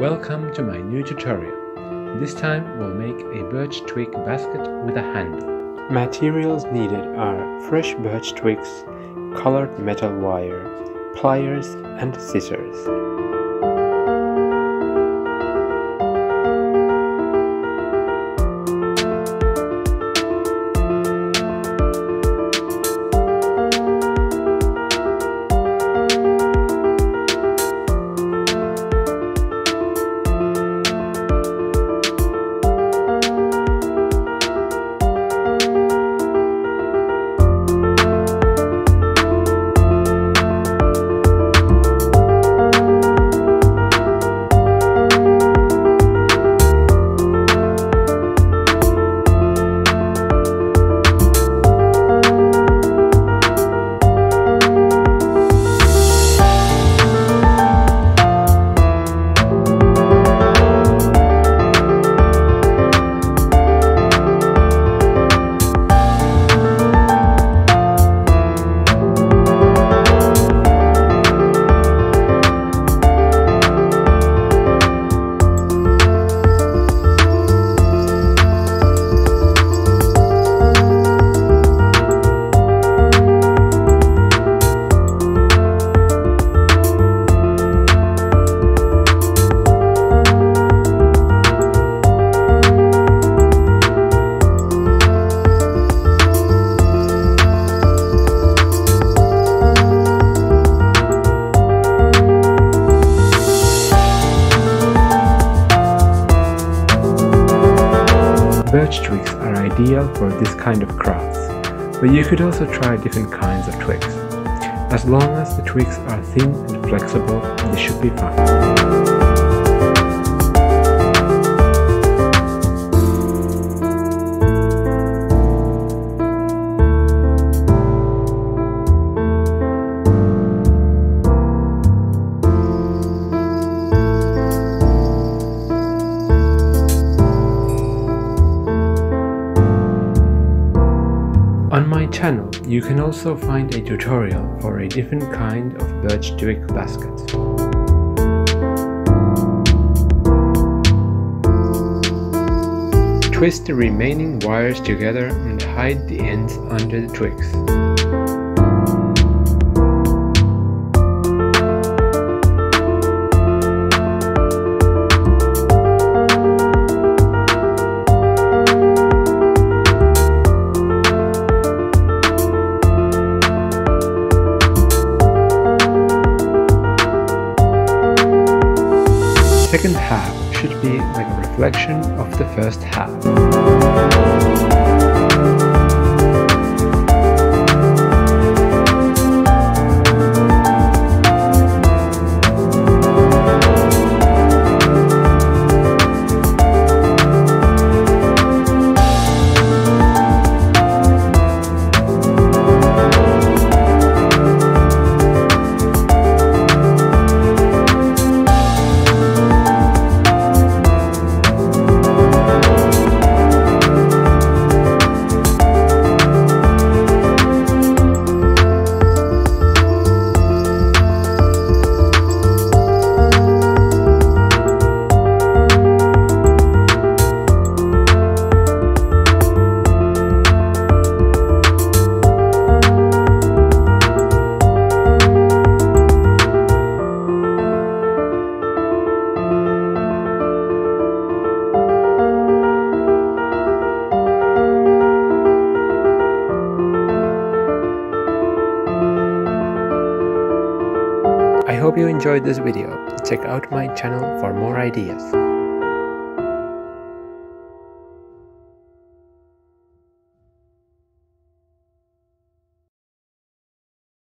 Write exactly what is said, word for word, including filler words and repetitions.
Welcome to my new tutorial. This time we'll make a birch twig basket with a handle. Materials needed are fresh birch twigs, colored metal wire, pliers and scissors. Birch twigs are ideal for this kind of crafts, but you could also try different kinds of twigs. As long as the twigs are thin and flexible, they should be fine. On my channel, you can also find a tutorial for a different kind of birch twig basket. Twist the remaining wires together and hide the ends under the twigs. The second half should be like a reflection of the first half. I hope you enjoyed this video. Check out my channel for more ideas.